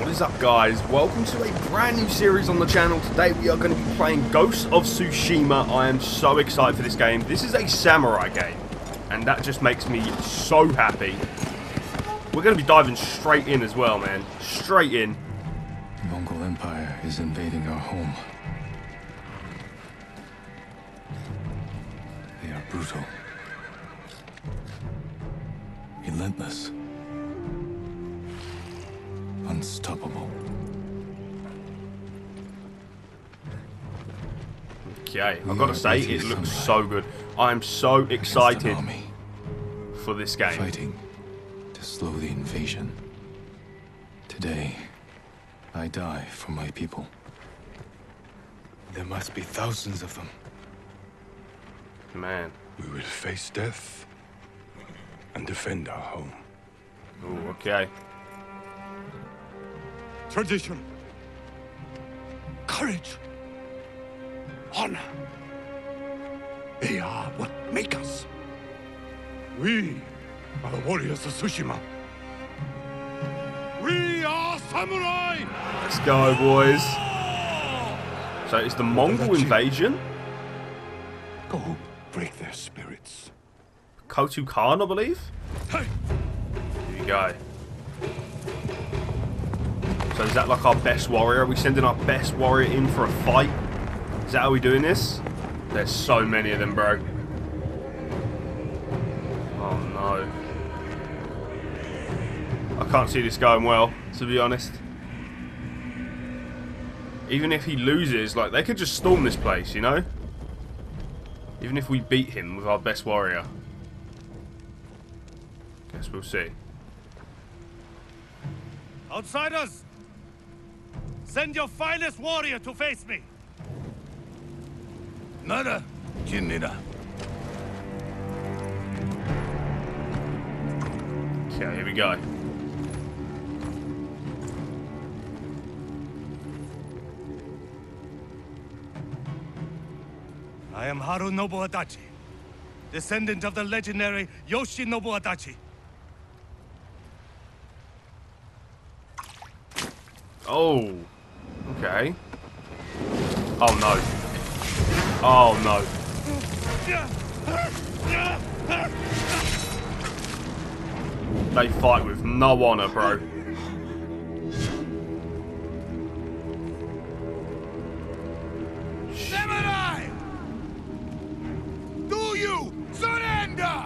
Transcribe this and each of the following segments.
What is up, guys? Welcome to a brand new series on the channel. Today we are going to be playing Ghost of Tsushima. I am so excited for this game. This is a samurai game, and that just makes me so happy. We're going to be diving straight in as well, man. Straight in. Mongol Empire is invading our home. They are brutal. Relentless. Unstoppable. Okay, I've got to say, it looks so good. I'm so excited for this game. Fighting to slow the invasion. Today, I die for my people. There must be thousands of them. Man. We will face death and defend our home. Ooh, okay. Tradition, courage, honor, they are what make us. We are the warriors of Tsushima. We are samurai! Let's go, boys. So it's the Mongol invasion? Go break their spirits. Khotun Khan, I believe? Hey. Here you go. So is that like our best warrior? Are we sending our best warrior in for a fight? Is that how we're doing this? There's so many of them, bro. Oh no. I can't see this going well, to be honest. Even if he loses, like, they could just storm this place, you know? Even if we beat him with our best warrior. Guess we'll see. Outsiders! Send your finest warrior to face me! Nada, Kanada. Okay, here we go. I am Harunobu Adachi, descendant of the legendary Yoshinobu Adachi. Oh, okay. Oh no. Oh no. They fight with no honor, bro. Samurai! Do you surrender?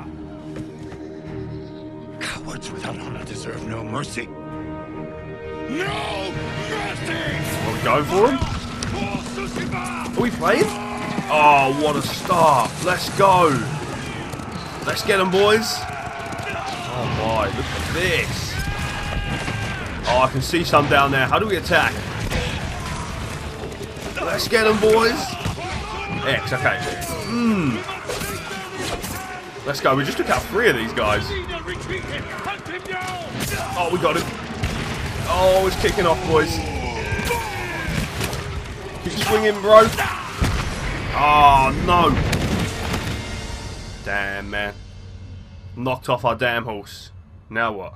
Cowards without honor deserve no mercy. No mercy! We'll go for him. Are we playing? Oh, what a start. Let's go. Let's get him, boys. Oh my, look at this. Oh, I can see some down there. How do we attack? Let's get him, boys. X, okay. Let's go. We just took out three of these guys. Oh, we got him. Oh, it's kicking off, boys. Keep swinging, bro. Oh, no. Damn, man. Knocked off our damn horse. Now what?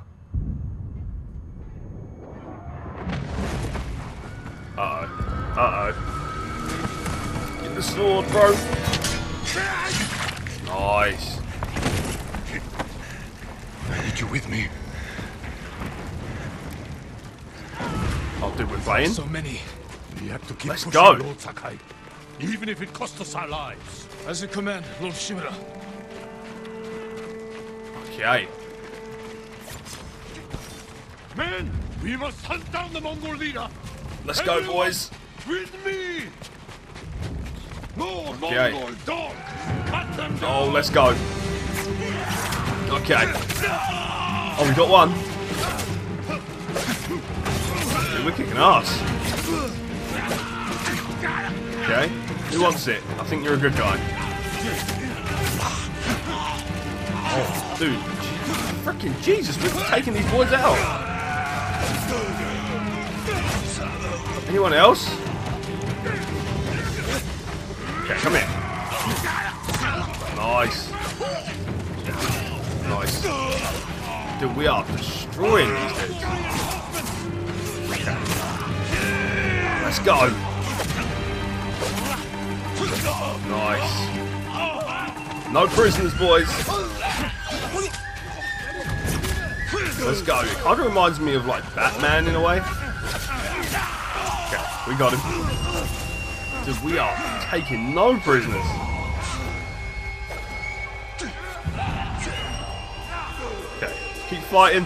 Uh-oh. Uh-oh. Get the sword, bro. Nice. I need you with me. Oh, dude, we're playing. So many. We have to keep pushing, Lord Sakai, even if it costs us our lives. As a command, Lord Shimura. Okay. Men, we must hunt down the Mongol leader. Let's go, boys. With me. No Mongol dog. Cut them down. Oh, let's go. Okay. Oh, we got one. We're kicking ass. Okay. Who wants it? I think you're a good guy. Oh, dude. Freaking Jesus, we're taking these boys out. Anyone else? Okay, come here. Nice. Nice. Dude, we are destroying these dudes. Okay. Let's go. Nice. No prisoners, boys. Let's go. It kind of reminds me of like Batman in a way. Okay, we got him. Dude, we are taking no prisoners. Okay, keep fighting.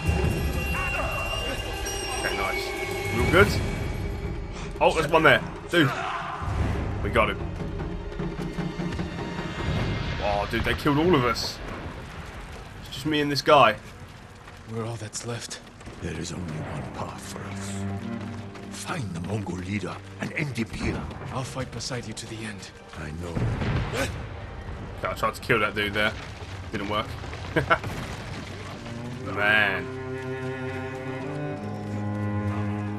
Okay, nice. Real good. Oh, there's one there. Dude. We got him. Oh, dude, they killed all of us. It's just me and this guy. We're all that's left. There is only one path for us. Find the Mongol leader and end him here. I'll fight beside you to the end. I know. Okay, I tried to kill that dude there. Didn't work. Man.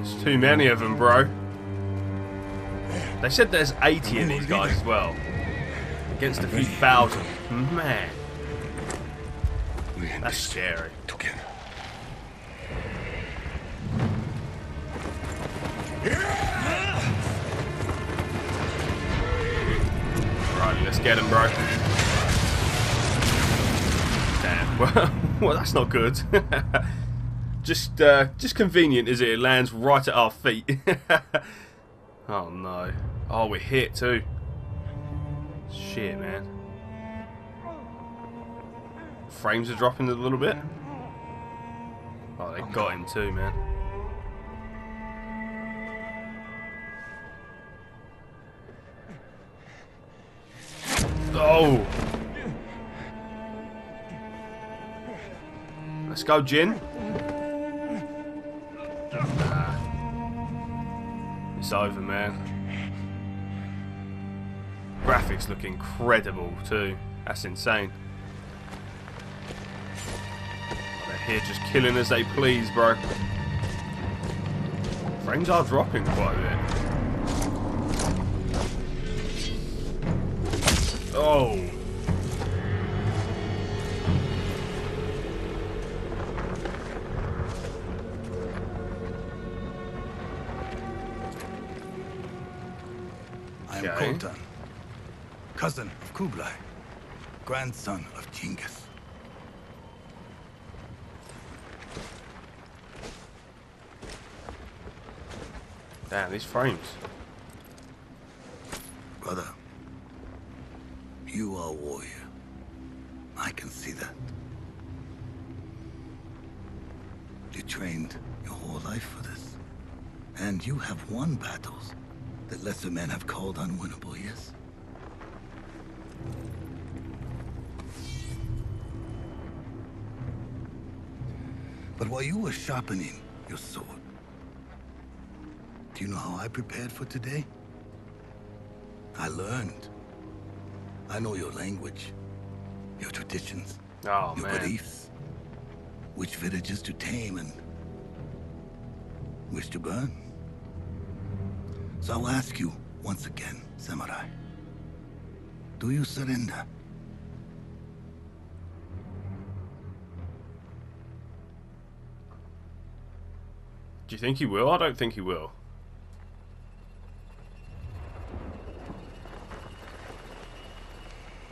There's too many of them, bro. They said there's 80 in these guys as well. Against a few thousand. Man. That's scary. Alright, let's get him, bro. Damn. Well, that's not good. Just convenient, is it? It lands right at our feet. Oh no. Oh, we're hit too. Shit, man. Frames are dropping a little bit. Oh, they got him too, man. Oh! Let's go, Jin. It's over, man. Graphics look incredible, too. That's insane. They're here just killing as they please, bro. Frames are dropping quite a bit. Oh! I am Khotun, cousin of Kublai, grandson of Genghis. Damn, these frames. Brother. You are a warrior. I can see that. You trained your whole life for this. And you have won battles that lesser men have called unwinnable, yes? But while you were sharpening your sword, do you know how I prepared for today? I learned. I know your language, your traditions, your beliefs, which villages to tame and which to burn. So I'll ask you once again, Samurai, do you surrender? Do you think he will? I don't think he will.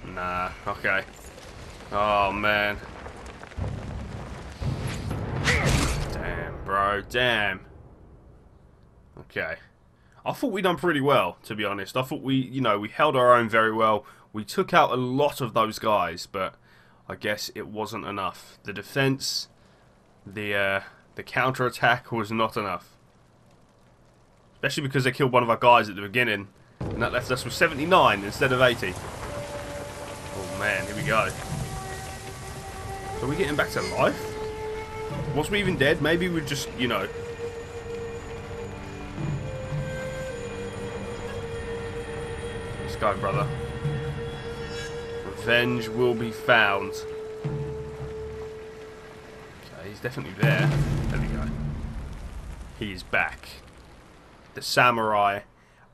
Nah, okay. Oh, man. Damn, bro, damn. Okay. I thought we done pretty well, to be honest. I thought we, you know, we held our own very well. We took out a lot of those guys, but I guess it wasn't enough. The defense, the counter-attack was not enough. Especially because they killed one of our guys at the beginning, and that left us with 79 instead of 80. Man, here we go. Are we getting back to life? Was we even dead? Maybe we just, you know. Let's go, brother. Revenge will be found. Okay, he's definitely there. There we go. He is back. The samurai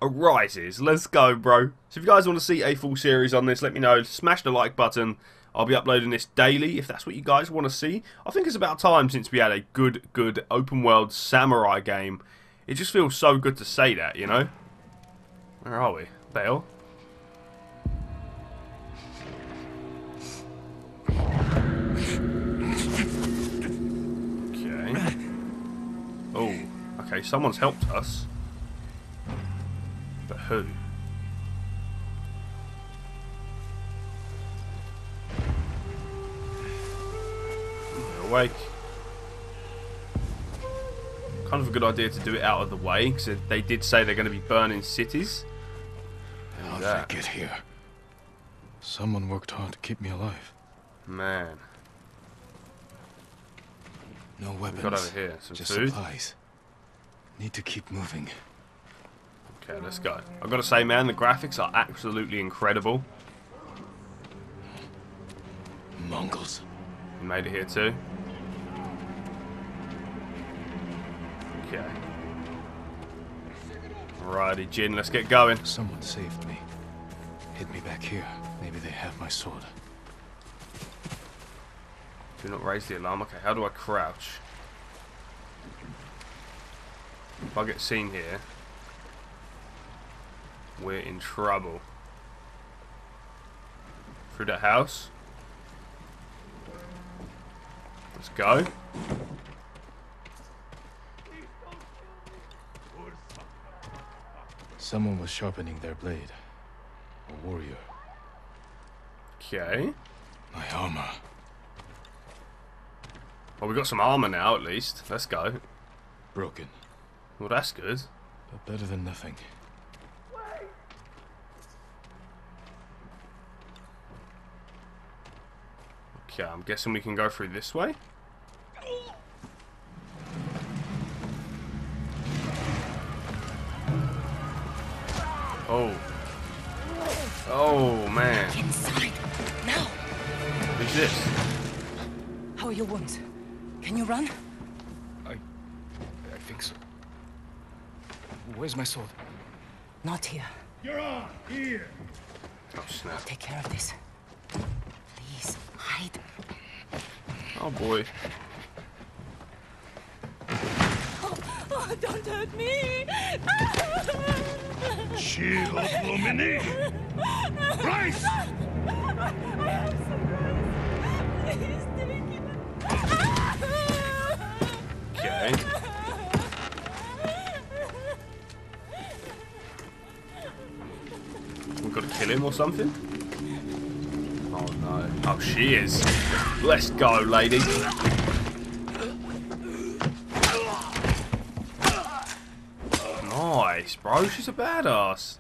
arises. Let's go, bro. So if you guys want to see a full series on this, let me know. Smash the like button. I'll be uploading this daily if that's what you guys want to see. I think it's about time since we had a good open world samurai game. It just feels so good to say that, you know? Where are we? Bale? Okay. Oh, okay, someone's helped us. But who? We're awake. Kind of a good idea to do it out of the way, because they did say they're going to be burning cities. How did I get here? Someone worked hard to keep me alive. Man. No weapons. Got over here. Some just food. Supplies. Need to keep moving. Okay, let's go. I've got to say, man, the graphics are absolutely incredible. Mongols. We made it here too. Okay. Alrighty, Jin, let's get going. Someone saved me. Hit me back here. Maybe they have my sword. Do not raise the alarm. Okay, how do I crouch? If I get seen here, we're in trouble. Through that house. Let's go. Someone was sharpening their blade. A warrior. Okay. My armor. Well, we got some armor now, at least. Let's go. Broken. Well, that's good. But better than nothing. Okay, I'm guessing we can go through this way. Oh. Oh, man. Inside. Now. Who's this? How are your wounds? Can you run? I think so. Where's my sword? Not here. You're on! Here! Oh, snap. I'll take care of this. Please, hide. Oh, boy. Oh, don't hurt me! Shield, Lumini! Price! I am so please take it. Okay. We've got to kill him or something? Oh no. Oh, she is. Let's go, lady. Bro, she's a badass.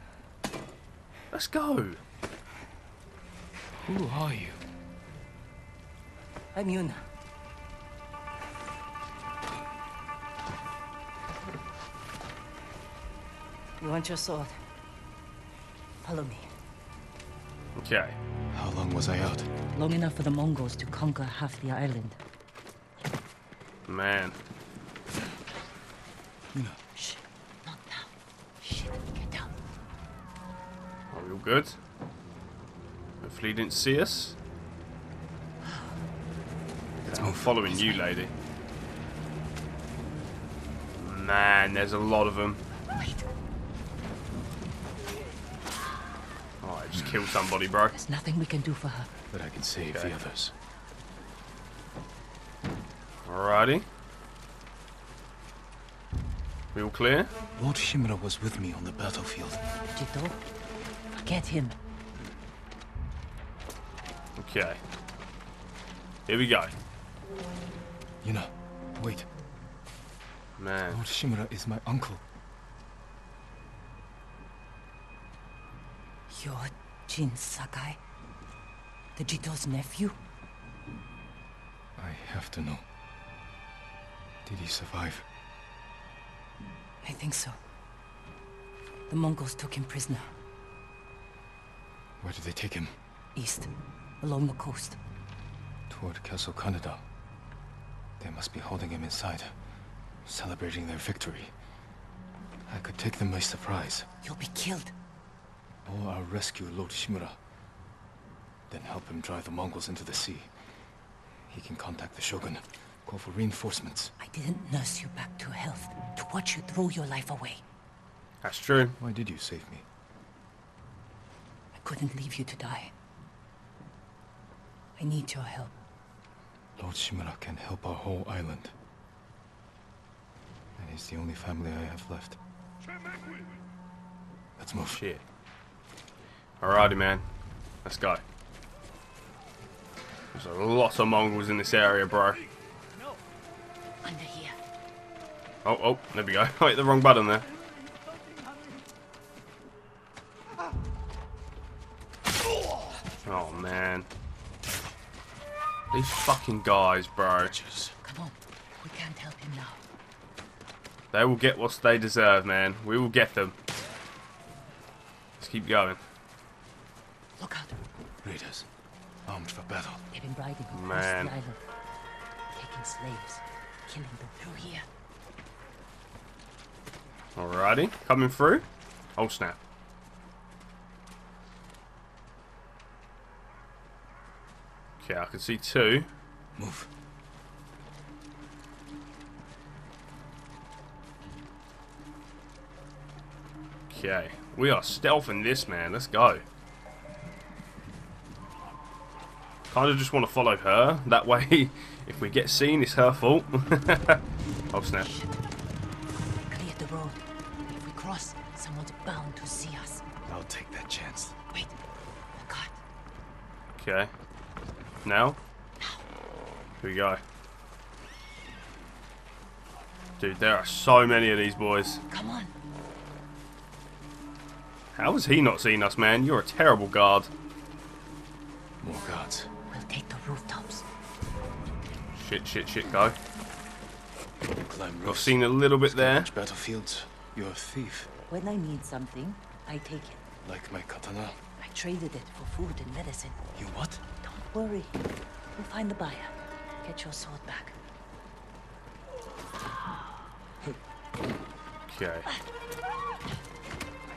Let's go. Who are you? I'm Yuna. You want your sword? Follow me. Okay. How long was I out? Long enough for the Mongols to conquer half the island. Man. Yuna. Shh. Are we all good? Hopefully he didn't see us. Yeah, I'm following you, lady. Man, there's a lot of them. Alright, just kill somebody, bro. There's nothing we can do for her. But I can save the others. Alrighty. We all clear? Lord Shimura was with me on the battlefield. Jito, forget him. Okay. Here we go. Yuna, wait. Man. Lord Shimura is my uncle. You're Jin Sakai? The Jito's nephew? I have to know. Did he survive? I think so. The Mongols took him prisoner. Where did they take him? East, along the coast. Toward Castle Kanada. They must be holding him inside, celebrating their victory. I could take them by surprise. You'll be killed. Or I'll rescue Lord Shimura. Then help him drive the Mongols into the sea. He can contact the Shogun, call for reinforcements. I didn't nurse you back to health, to what you threw your life away. That's true. Why did you save me? I couldn't leave you to die. I need your help. Lord Shimura can help our whole island. And he's the only family I have left. Let's move. Shit. Alrighty, man. Let's go. There's a lot of Mongols in this area, bro. Under here. Oh, oh, there we go. I hit the wrong button there. Oh, man. These fucking guys, bro. Come on. We can't help him now. They will get what they deserve, man. We will get them. Let's keep going. Look out. Raiders. Armed for battle. They've been riding across the island. Taking slaves. Killing them through here. Alrighty. Coming through. Oh, snap. Okay, I can see two. Move. Okay, we are stealthing this, man. Let's go. Kind of just want to follow her. That way, if we get seen, it's her fault. Oh, snap. Clear the road. If we cross, someone's bound to see us. I'll take that chance. Wait. Oh, God. Okay. Now? Here we go. Dude, there are so many of these boys. Come on. How has he not seen us, man? You're a terrible guard. More guards. We'll take the rooftops. Shit, shit, shit, go. I've seen a little bit there. Battlefields. You're a thief. When I need something, I take it. Like my katana. I traded it for food and medicine. You what? Don't worry. We'll find the buyer. Get your sword back. Okay.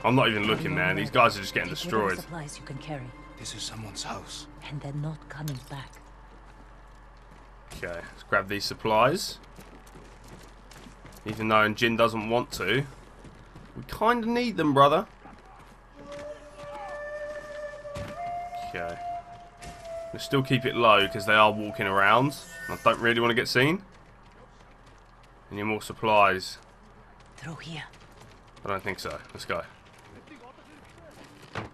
I'm not even looking, man. These guys are just getting destroyed. Supplies you can carry. This is someone's house. And they're not coming back. Okay, let's grab these supplies. Even though Jin doesn't want to, we kind of need them, brother. Okay. We'll still keep it low because they are walking around. I don't really want to get seen. Any more supplies? Through here. I don't think so. Let's go.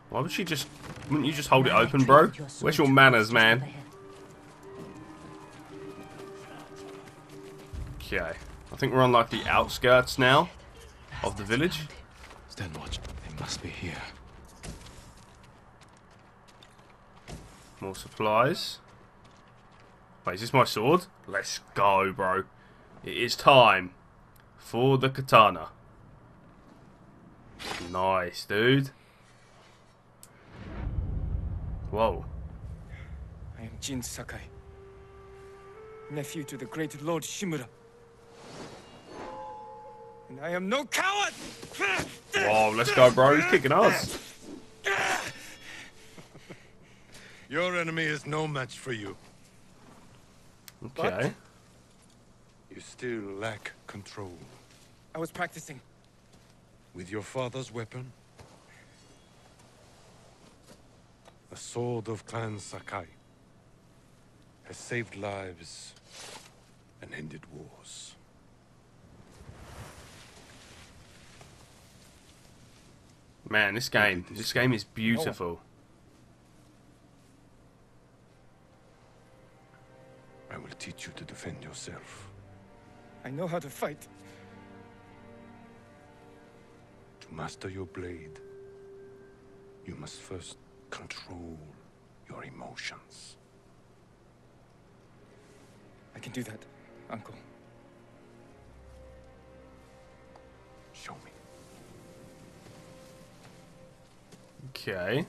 Why would she just... Wouldn't you just hold it open, bro? Where's your manners, man? Okay. I think we're on, like, the outskirts now of the village. Stand watch. They must be here. More supplies. Wait, is this my sword? Let's go, bro. It is time for the katana. Nice, dude. Whoa. I am Jin Sakai, nephew to the great Lord Shimura. And I am no coward! Whoa, let's go, bro. He's kicking us. Your enemy is no match for you. Okay. But you still lack control. I was practicing. With your father's weapon? The sword of Clan Sakai has saved lives and ended wars. Man, this game is beautiful. I will teach you to defend yourself. I know how to fight. To master your blade, you must first control your emotions. I can do that, Uncle. Show me. Okay.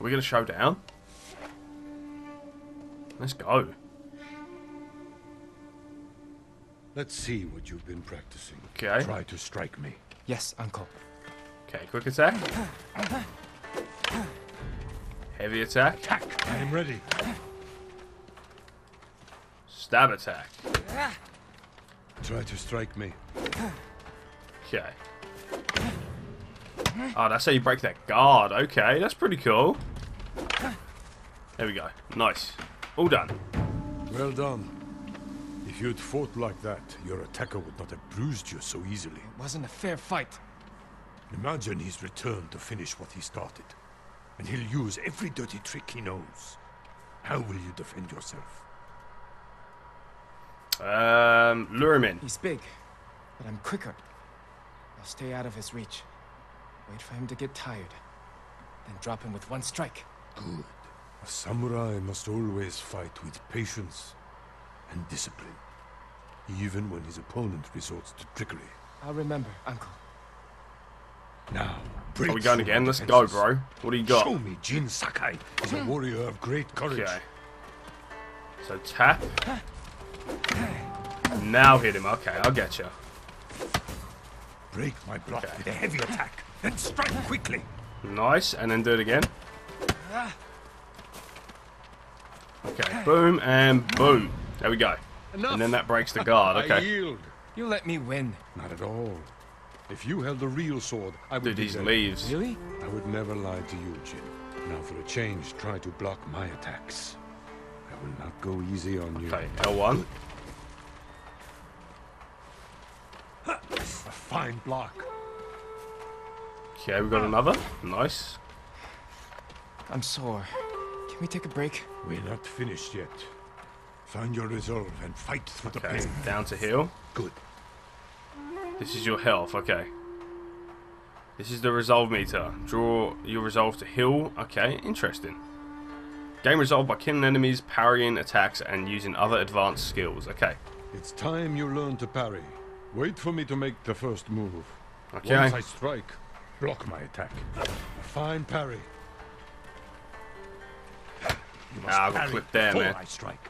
Are we gonna show down? Let's go. Let's see what you've been practicing. Okay. Try to strike me. Yes, Uncle. Okay, quick attack. Heavy attack. I am ready. Stab attack. Try to strike me. Okay. Oh, that's how you break that guard. Okay, that's pretty cool. There we go. Nice. All done. Well done. If you'd fought like that, your attacker would not have bruised you so easily. It wasn't a fair fight. Imagine he's returned to finish what he started. And he'll use every dirty trick he knows. How will you defend yourself? Lure him in. He's big, but I'm quicker. I'll stay out of his reach. Wait for him to get tired. Then drop him with one strike. Good. A samurai must always fight with patience and discipline. Even when his opponent resorts to trickery. I'll remember, Uncle. Now, are we going again? Let's go, bro. What do you got? Show me Jin Sakai is a warrior of great courage. Okay. So tap. Now hit him. Okay, I'll get you. Break my block with a heavy attack, then strike quickly. Nice, and then do it again. Okay, boom and boom. There we go. Enough. And then that breaks the guard. Okay. I yield. You let me win. Not at all. If you held the real sword, I would. Dude, these leaves. Really? I would never lie to you, Jin. Now for a change, try to block my attacks. I will not go easy on you. Okay, L1. A fine block. Okay, we got another. Nice. I'm sore. Can we take a break? We're not finished yet. Find your resolve and fight through the pain. Down to heal. Good. This is your health, okay. This is the resolve meter. Draw your resolve to heal. Okay, interesting. Gain resolve by killing enemies, parrying attacks, and using other advanced skills. Okay. It's time you learn to parry. Wait for me to make the first move. Okay. Once I strike, block my attack. A fine parry. You must I'll parry clip there, man. I strike.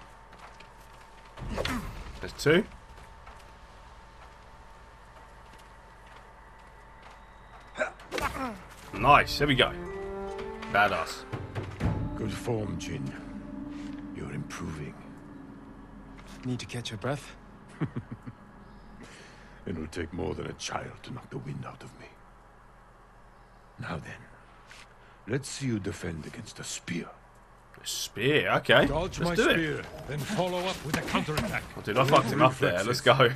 There's two. Nice, there we go. Badass. Good form, Jin. You're improving. Need to catch your breath? It'll take more than a child to knock the wind out of me. Now then, let's see you defend against a spear. A spear? Okay. Dodge my spear, then follow up with a counterattack. Oh, dude, I fucked him up there. Let's go.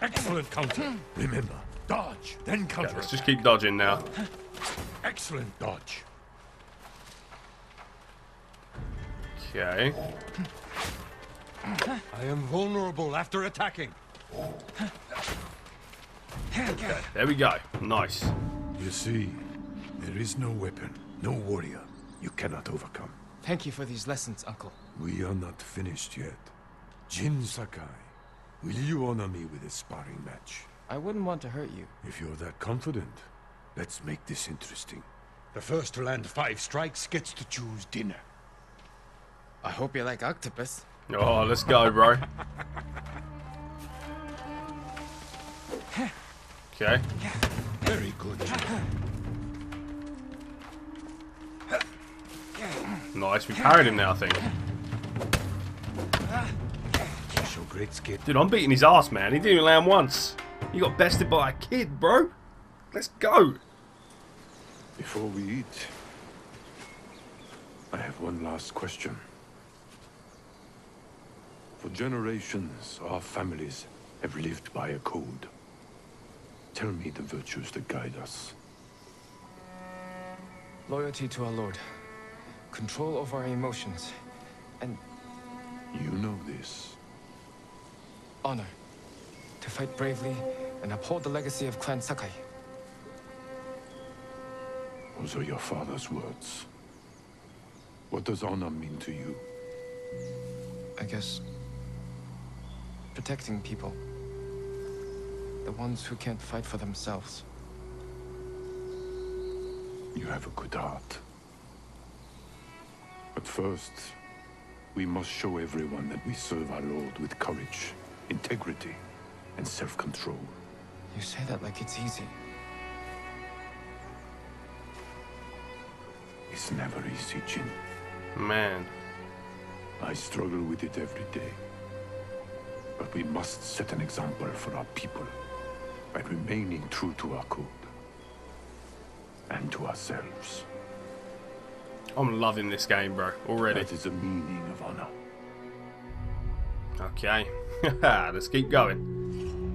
Excellent counter. Remember. Dodge, then counter. Yeah, let's just keep dodging now. Excellent dodge. Okay. I am vulnerable after attacking. Okay, there we go. Nice. You see, there is no weapon, no warrior you cannot overcome. Thank you for these lessons, Uncle. We are not finished yet. Jin Sakai, will you honor me with a sparring match? I wouldn't want to hurt you. If you're that confident, let's make this interesting. The first to land 5 strikes gets to choose dinner. I hope you like octopus. Oh, let's go, bro. Okay. Very good. Nice, we parried him now, I think. Show great skill. Dude, I'm beating his ass, man. He didn't even land once. You got bested by a kid, bro. Let's go. Before we eat, I have one last question. For generations, our families have lived by a code. Tell me the virtues that guide us. Loyalty to our Lord. Control over our emotions. And... You know this. Honor. To fight bravely and uphold the legacy of Clan Sakai. Those are your father's words. What does honor mean to you? I guess... protecting people. The ones who can't fight for themselves. You have a good heart. But first, we must show everyone that we serve our Lord with courage, integrity, and self-control. You say that like it's easy. It's never easy, Jin. Man. I struggle with it every day. But we must set an example for our people by remaining true to our code and to ourselves. I'm loving this game, bro, already. That is the meaning of honor. Okay, let's keep going.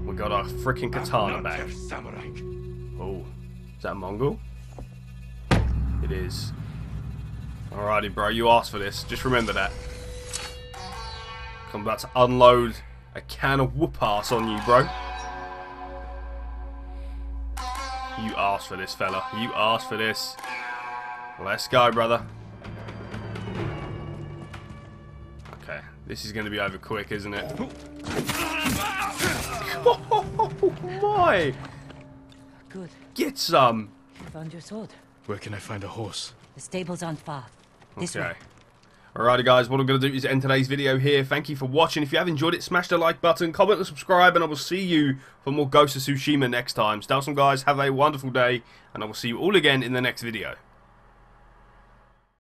We got our freaking katana back. Oh, is that Mongol? It is. Alrighty, bro, you asked for this. Just remember that. I'm about to unload a can of whoop-ass on you, bro. You asked for this, fella. You asked for this. Let's go, brother. Okay, this is going to be over quick, isn't it? Oh my! Good. Get some. I found your sword. Where can I find a horse? The stable's on far. This way. Alrighty guys, what I'm going to do is end today's video here. Thank you for watching. If you have enjoyed it, smash the like button, comment and subscribe, and I will see you for more Ghost of Tsushima next time. Stay awesome guys, have a wonderful day, and I will see you all again in the next video.